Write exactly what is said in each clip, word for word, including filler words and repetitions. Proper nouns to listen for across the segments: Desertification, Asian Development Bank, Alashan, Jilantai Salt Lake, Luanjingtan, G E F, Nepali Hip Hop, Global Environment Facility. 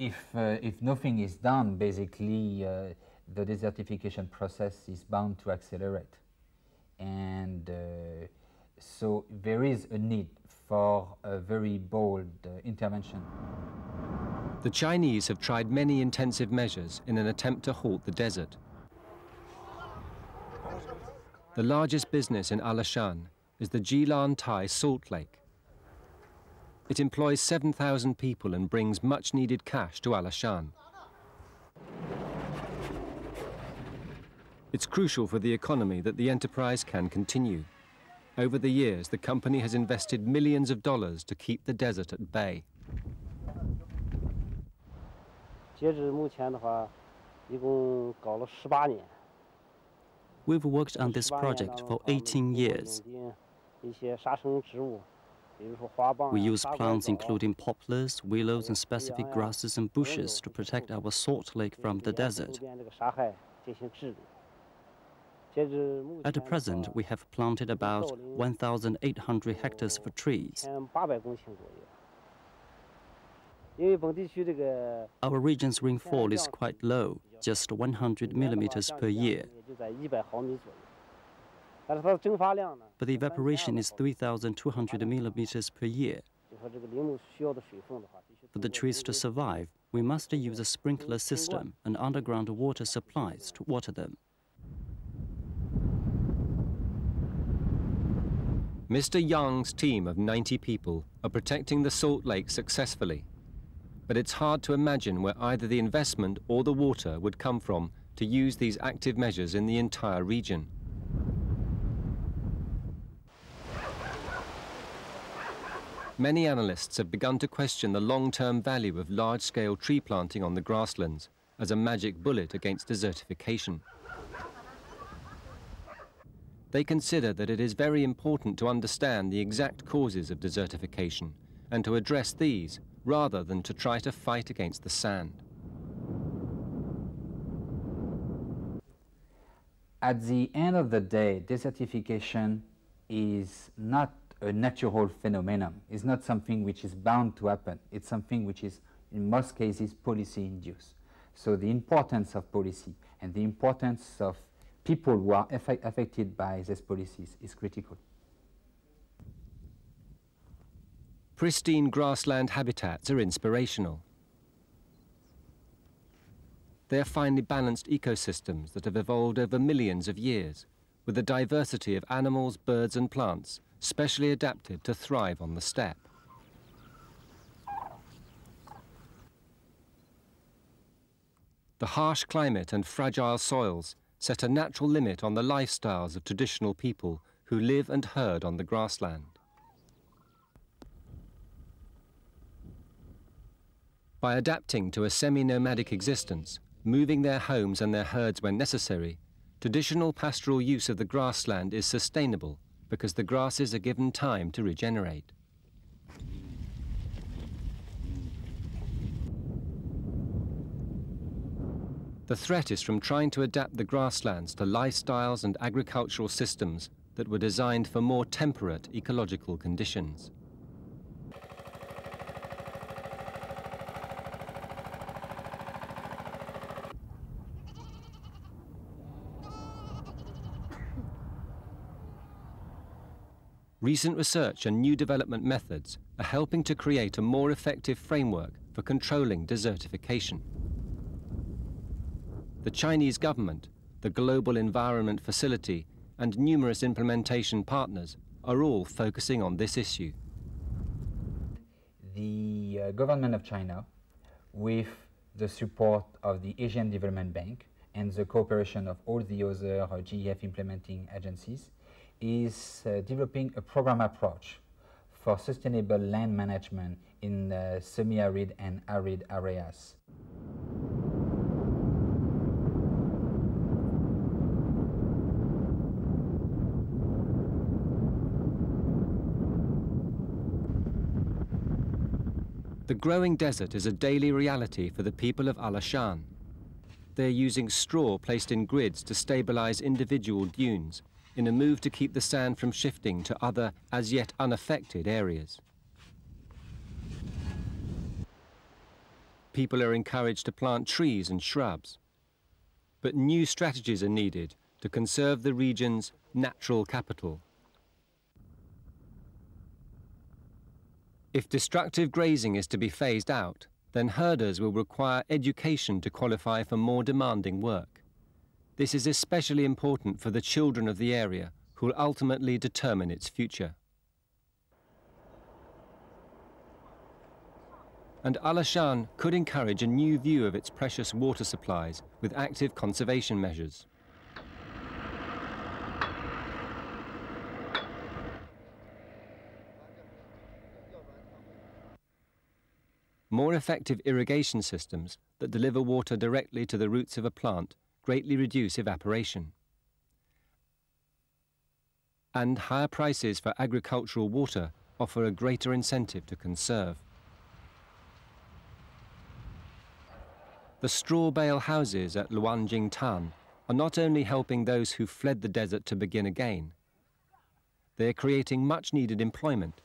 if, uh, if nothing is done, basically uh, the desertification process is bound to accelerate. And uh, so there is a need for a very bold uh, intervention. The Chinese have tried many intensive measures in an attempt to halt the desert. The largest business in Alashan is the Jilantai Salt Lake. It employs seven thousand people and brings much-needed cash to Alashan. It's crucial for the economy that the enterprise can continue. Over the years, the company has invested millions of dollars to keep the desert at bay. We've worked on this project for eighteen years. We use plants including poplars, willows and specific grasses and bushes to protect our salt lake from the desert. At present, we have planted about one thousand eight hundred hectares of trees. Our region's rainfall is quite low, just one hundred millimeters per year. But the evaporation is three thousand two hundred millimeters per year. For the trees to survive, we must use a sprinkler system and underground water supplies to water them. Mister Yang's team of ninety people are protecting the Salt Lake successfully. But it's hard to imagine where either the investment or the water would come from to use these active measures in the entire region. Many analysts have begun to question the long-term value of large-scale tree planting on the grasslands as a magic bullet against desertification. They consider that it is very important to understand the exact causes of desertification and to address these, rather than to try to fight against the sand. At the end of the day, desertification is not a natural phenomenon. It's not something which is bound to happen. It's something which is, in most cases, policy-induced. So the importance of policy and the importance of people who are affected by these policies is critical. Pristine grassland habitats are inspirational. They are finely balanced ecosystems that have evolved over millions of years, with a diversity of animals, birds and plants specially adapted to thrive on the steppe. The harsh climate and fragile soils set a natural limit on the lifestyles of traditional people who live and herd on the grassland. By adapting to a semi-nomadic existence, moving their homes and their herds when necessary, traditional pastoral use of the grassland is sustainable because the grasses are given time to regenerate. The threat is from trying to adapt the grasslands to lifestyles and agricultural systems that were designed for more temperate ecological conditions. Recent research and new development methods are helping to create a more effective framework for controlling desertification. The Chinese government, the Global Environment Facility, and numerous implementation partners are all focusing on this issue. The uh, government of China, with the support of the Asian Development Bank and the cooperation of all the other uh, G E F implementing agencies, is uh, developing a program approach for sustainable land management in uh, semi-arid and arid areas. The growing desert is a daily reality for the people of Alashan. They're using straw placed in grids to stabilize individual dunes, in a move to keep the sand from shifting to other, as yet unaffected, areas. People are encouraged to plant trees and shrubs. But new strategies are needed to conserve the region's natural capital. If destructive grazing is to be phased out, then herders will require education to qualify for more demanding work. This is especially important for the children of the area, who will ultimately determine its future. And Alashan could encourage a new view of its precious water supplies with active conservation measures. More effective irrigation systems that deliver water directly to the roots of a plant greatly reduce evaporation. And higher prices for agricultural water offer a greater incentive to conserve. The straw bale houses at Luanjingtan are not only helping those who fled the desert to begin again, they are creating much needed employment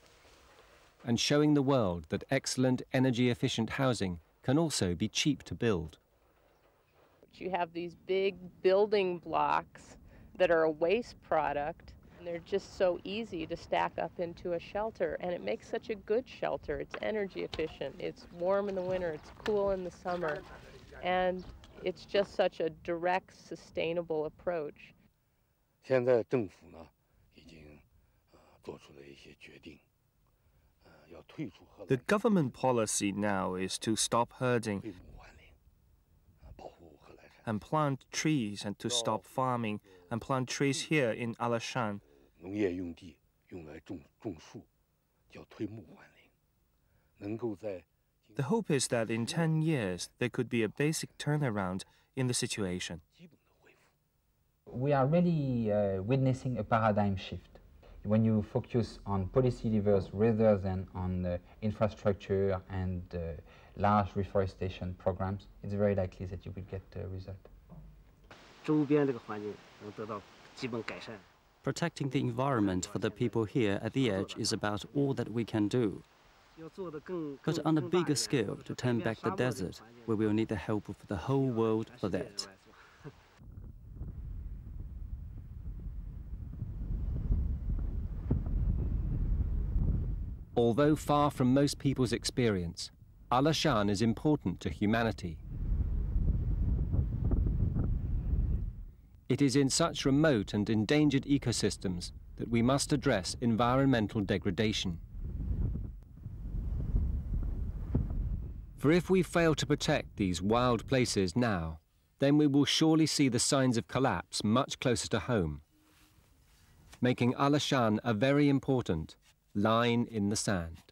and showing the world that excellent, energy-efficient housing can also be cheap to build. You have these big building blocks that are a waste product, and they're just so easy to stack up into a shelter, and it makes such a good shelter. It's energy efficient, it's warm in the winter, it's cool in the summer, and it's just such a direct, sustainable approach. 现在政府呢，已经呃做出了一些决定。 The government policy now is to stop herding and plant trees, and to stop farming and plant trees here in Alashan. The hope is that in ten years there could be a basic turnaround in the situation. We are really uh, witnessing a paradigm shift. When you focus on policy levers rather than on the infrastructure and uh, large reforestation programs, it's very likely that you will get a result. Protecting the environment for the people here at the edge is about all that we can do. But on a bigger scale, to turn back the desert, we will need the help of the whole world for that. Although far from most people's experience, Alashan is important to humanity. It is in such remote and endangered ecosystems that we must address environmental degradation. For if we fail to protect these wild places now, then we will surely see the signs of collapse much closer to home, making Alashan a very important line in the sand.